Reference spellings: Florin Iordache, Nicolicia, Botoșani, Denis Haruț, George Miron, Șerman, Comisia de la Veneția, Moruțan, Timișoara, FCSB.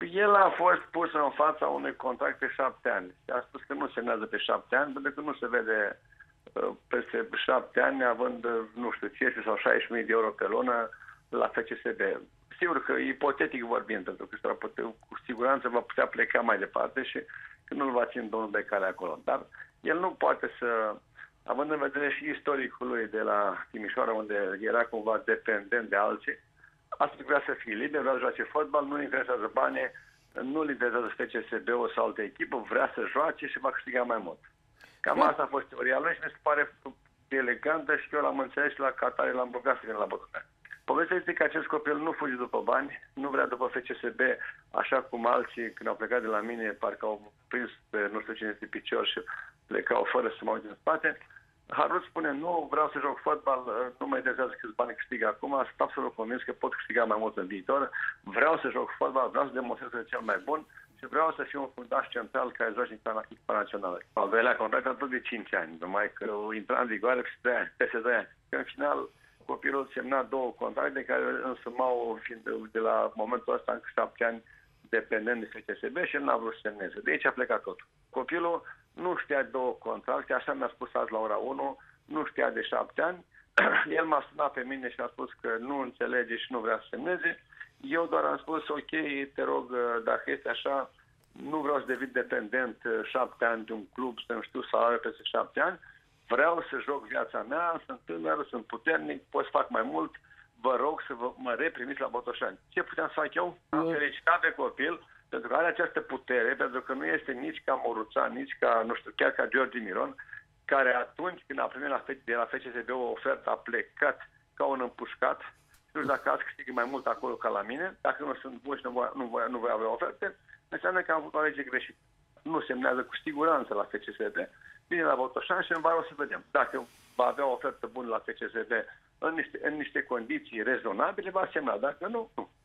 El a fost pus în fața unui contract pe 7 ani. A spus că nu semnează pe 7 ani, pentru că nu se vede peste 7 ani având, nu știu, 50 sau 60.000 de euro pe lună la FCSB. Sigur că ipotetic vorbind, pentru că cu siguranță va putea pleca mai departe și că nu-l va ține domnul de care acolo. Dar el nu poate să, având în vedere și istoricul lui de la Timișoara, unde era cumva dependent de alții, asta vrea să fie liber, vrea să joace fotbal, nu-l interesează bani, nu-l interesează FCSB-ul sau altă echipă, vrea să joace și va câștiga mai mult. Cam asta a fost teoria lui și mi se pare elegantă și eu l-am înțeles și la Qatar, l-am rugat să vină la Botoșani. Povestea este că acest copil nu fuge după bani, nu vrea după FCSB, așa cum alții, când au plecat de la mine, parcă au prins pe nu știu cine este picior și plecau fără să mă uit în spate. Harut spune, nu, vreau să joc fotbal, nu mă interesează câți bani câștig acum, sunt absolut convins că pot câștiga mai mult în viitor, vreau să joc fotbal, vreau să demonstrez că sunt cel mai bun și vreau să fiu un fundaș central care joace în echipa națională. Al doilea contract a tot de 5 ani, numai că intra în vigoare peste 2 ani. În final, copilul semna 2 contracte care însumau de la momentul ăsta în 7 ani dependent de FCSB și el n-a vrut să semneze. De aici a plecat totul. Copilul nu știa 2 contracte, așa mi-a spus azi la ora 1, nu știa de 7 ani. El m-a sunat pe mine și a spus că nu înțelege și nu vrea să semneze. Eu doar am spus, ok, te rog, dacă este așa, nu vreau să devin dependent 7 ani de un club, să-mi știu salariul peste 7 ani. Vreau să joc viața mea, sunt tânăr, sunt puternic, pot să fac mai mult, vă rog să mă reprimiți la Botoșani. Ce puteam să fac eu? Am felicitat pe copil, pentru că are această putere, pentru că nu este nici ca Moruțan, nici ca, nu știu, chiar ca George Miron, care atunci când a primit de la FCSB o ofertă, a plecat ca un împușcat. Nu știu dacă ați câștig mai mult acolo ca la mine, dacă nu sunt buni și nu voi avea oferte, înseamnă că am avut o lege greșită. Nu semnează cu siguranță la FCSB, vine la Botoșani și în vară o să vedem. Dacă va avea o ofertă bună la FCSB în niște condiții rezonabile, va semna, dacă nu, nu.